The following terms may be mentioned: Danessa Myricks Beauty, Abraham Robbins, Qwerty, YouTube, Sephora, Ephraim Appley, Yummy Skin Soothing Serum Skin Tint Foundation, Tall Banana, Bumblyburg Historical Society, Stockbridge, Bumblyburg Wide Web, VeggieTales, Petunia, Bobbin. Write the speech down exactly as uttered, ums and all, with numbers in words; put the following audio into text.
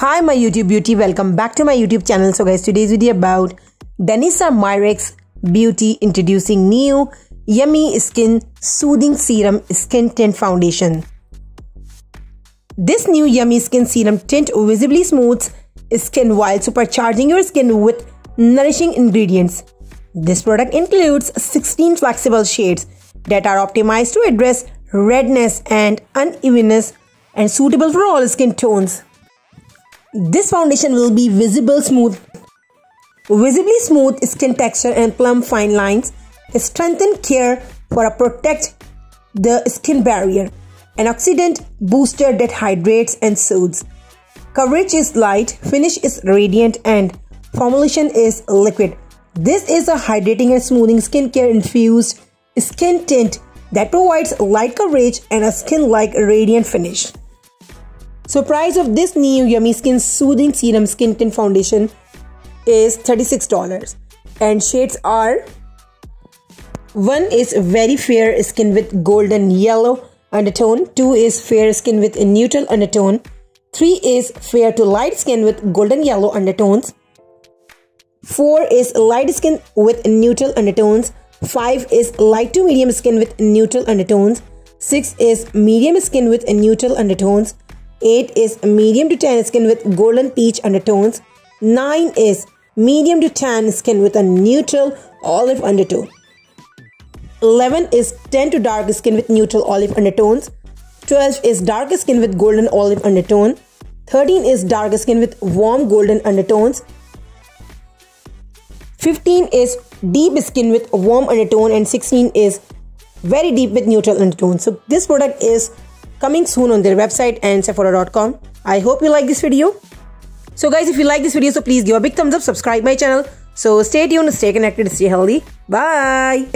Hi my YouTube beauty, welcome back to my YouTube channel. So guys, today's video about Danessa Myricks Beauty introducing new Yummy Skin Soothing Serum Skin Tint Foundation. This new Yummy Skin Serum Tint visibly smooths skin while supercharging your skin with nourishing ingredients. This product includes sixteen flexible shades that are optimized to address redness and unevenness and suitable for all skin tones. This foundation will be visible smooth, visibly smooth skin texture and plump fine lines, strengthen care for a protect the skin barrier, an oxidant booster that hydrates and soothes. Coverage is light, finish is radiant, and formulation is liquid. This is a hydrating and smoothing skincare infused skin tint that provides light coverage and a skin-like radiant finish. So price of this new Yummy Skin Soothing Serum Skin Tint Foundation is thirty-six dollars, and shades are, one is very fair skin with golden yellow undertone, two is fair skin with a neutral undertone, three is fair to light skin with golden yellow undertones, four is light skin with neutral undertones, five is light to medium skin with neutral undertones, six is medium skin with neutral undertones, eight is medium to tan skin with golden peach undertones, nine is medium to tan skin with a neutral olive undertone, eleven is tan to dark skin with neutral olive undertones, twelve is dark skin with golden olive undertone, thirteen is dark skin with warm golden undertones, fifteen is deep skin with warm undertone, and sixteen is very deep with neutral undertone. So this product is coming soon on their website and Sephora dot com. I hope you like this video. So guys, if you like this video, so please give a big thumbs up, subscribe my channel. So stay tuned, stay connected, stay healthy. Bye.